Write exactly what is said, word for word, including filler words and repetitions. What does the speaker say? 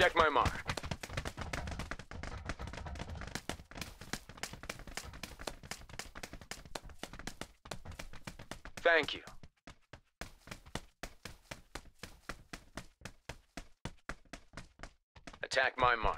Check my mark. Thank you. Attack my mark.